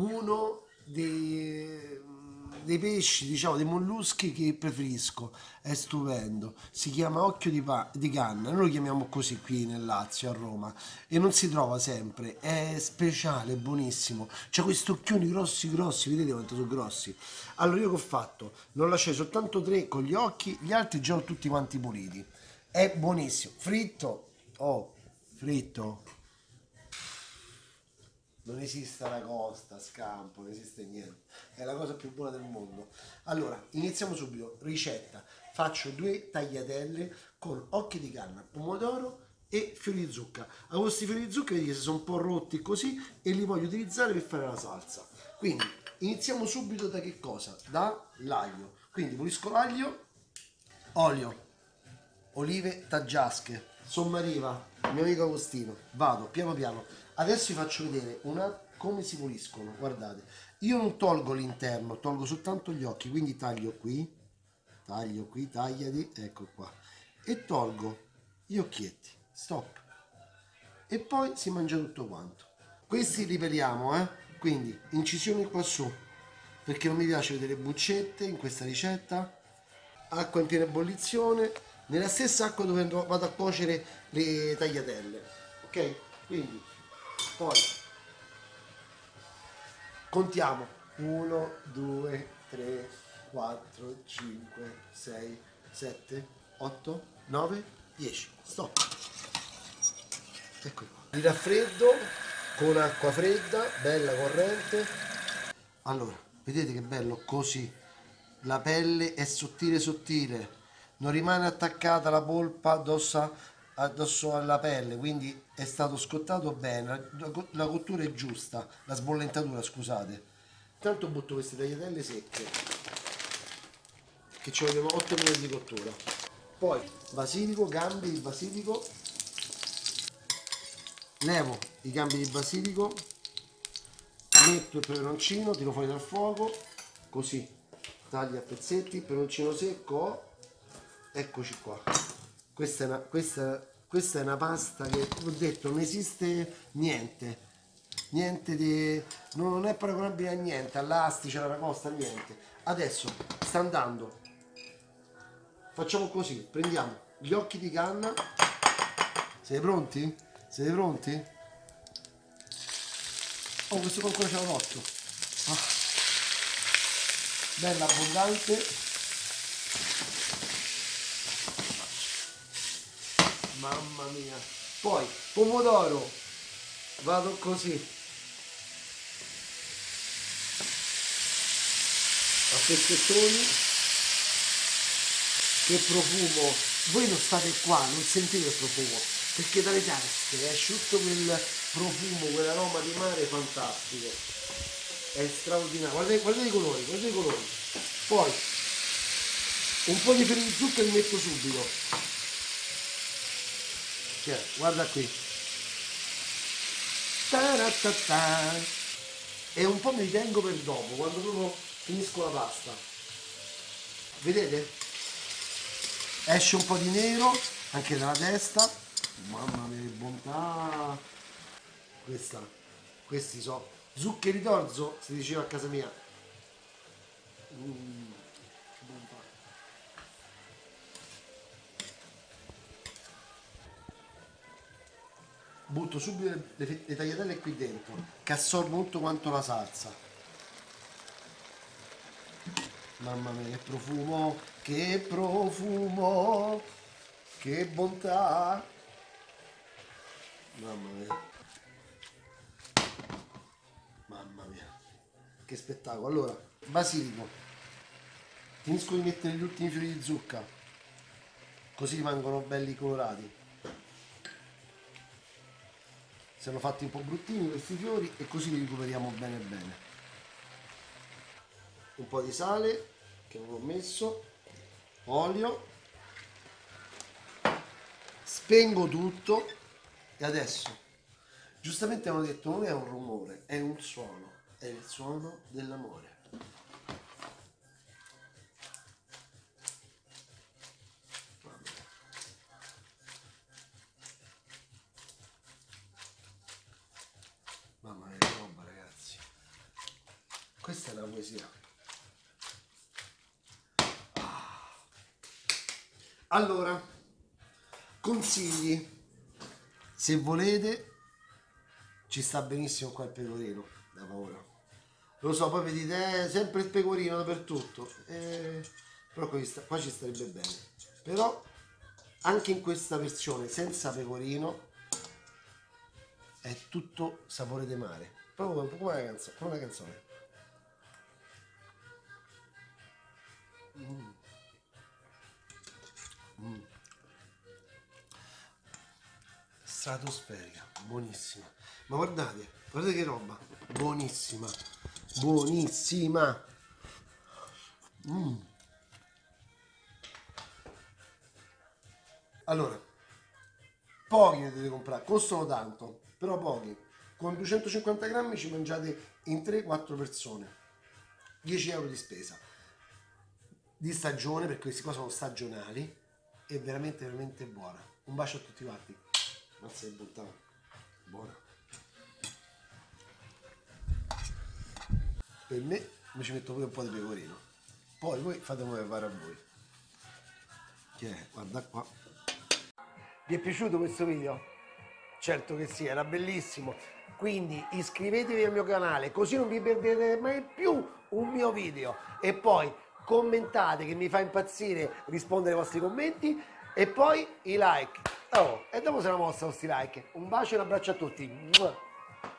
uno dei pesci, diciamo, dei molluschi che preferisco, è stupendo, si chiama occhio di canna, noi lo chiamiamo così qui nel Lazio, a Roma, e non si trova sempre, è speciale, è buonissimo, c'ha questi occhioni grossi grossi, vedete quanto sono grossi. Allora io che ho fatto? Ne ho lasciati soltanto 3 con gli occhi, gli altri già tutti quanti puliti, è buonissimo, fritto, oh, fritto. Non esiste la costa, scampo, non esiste niente, è la cosa più buona del mondo. Allora, iniziamo subito, ricetta, faccio 2 tagliatelle con occhi di canna, pomodoro e fiori di zucca. A questi fiori di zucca, vedete, sono un po' rotti così e li voglio utilizzare per fare la salsa. Quindi, iniziamo subito da che cosa? Dall'aglio, quindi pulisco l'aglio, olio, olive taggiasche, Sommariva, mio amico Agostino, vado piano piano. Adesso vi faccio vedere come si puliscono, guardate, io non tolgo l'interno, tolgo soltanto gli occhi, quindi taglio qui, tagliati, ecco qua, e tolgo gli occhietti, stop, e poi si mangia tutto quanto. Questi li peliamo, quindi incisioni qua su, perché non mi piace vedere buccette in questa ricetta, acqua in piena ebollizione, nella stessa acqua dove vado a cuocere le tagliatelle, ok? Quindi poi contiamo 1, 2, 3, 4, 5, 6, 7, 8, 9, 10. Stop. Ecco qua. Li raffreddo con acqua fredda, bella corrente. Allora, vedete che bello così. La pelle è sottile sottile. Non rimane attaccata la polpa addosso alla pelle, quindi è stato scottato bene, la cottura è giusta, la sbollentatura, scusate. Intanto butto queste tagliatelle secche, che ci vogliono 8 minuti di cottura. Poi basilico, gambi di basilico, levo i gambi di basilico, metto il peperoncino, tiro fuori dal fuoco, così, taglio a pezzetti, peperoncino secco, eccoci qua. Questa è una pasta che, ho detto, non esiste niente, non è paragonabile a niente, all'astice, alla costa, niente. Adesso sta andando, facciamo così, prendiamo gli occhi di canna, siete pronti? Siete pronti? Oh, questo ancora c'è un otto, bella abbondante. Mamma mia, poi pomodoro, vado così a pezzettoni, che profumo, voi non state qua, non sentite il profumo, perché dalle tasche esce tutto quel profumo, quell'aroma di mare fantastico, è straordinario, guardate i colori, guardate i colori. Poi un po' di fiori di zucca li metto subito. Cioè, guarda qui, e un po' me li tengo per dopo, quando proprio finisco la pasta, vedete? Esce un po' di nero anche dalla testa, mamma mia che bontà. Questi sono zuccheri d'orzo, si diceva a casa mia. Che bontà. Butto subito le tagliatelle qui dentro, che assorbono tutto quanto la salsa. Mamma mia, che profumo, che profumo, che bontà. Mamma mia. Mamma mia, che spettacolo. Allora, basilico. Finisco di mettere gli ultimi fiori di zucca, così rimangono belli colorati. Siano fatti un po' bruttini questi fiori e così li recuperiamo bene bene. Un po' di sale che non ho messo, olio, spengo tutto e adesso, giustamente hanno detto non è un rumore, è un suono, è il suono dell'amore. Mamma mia, roba, ragazzi, Questa è la poesia. Allora, consigli, se volete, ci sta benissimo qua il pecorino, da paura. Lo so, poi vedete, sempre il pecorino dappertutto, però qua ci starebbe bene. Però anche in questa versione senza pecorino è tutto sapore di mare, proprio come una canzone. Come una canzone. Stratosferica, buonissima. Ma guardate, guardate che roba, buonissima, buonissima. Allora, pochi ne dovete comprare, costano tanto, però pochi. Con 250 grammi ci mangiate in 3-4 persone, 10 euro di spesa, di stagione, perché questi qua sono stagionali, è veramente veramente buona. Un bacio a tutti quanti. Mazza di bontà, buona. Per me ci metto pure un po' di pecorino, poi voi fate come fare a voi, che è, guarda qua. Vi è piaciuto questo video? Certo che sì, era bellissimo, quindi iscrivetevi al mio canale così non vi perdete mai più un mio video, e poi commentate, che mi fa impazzire rispondere ai vostri commenti, e poi i like. Oh, e dopo se la mossa questi like. Un bacio e un abbraccio a tutti.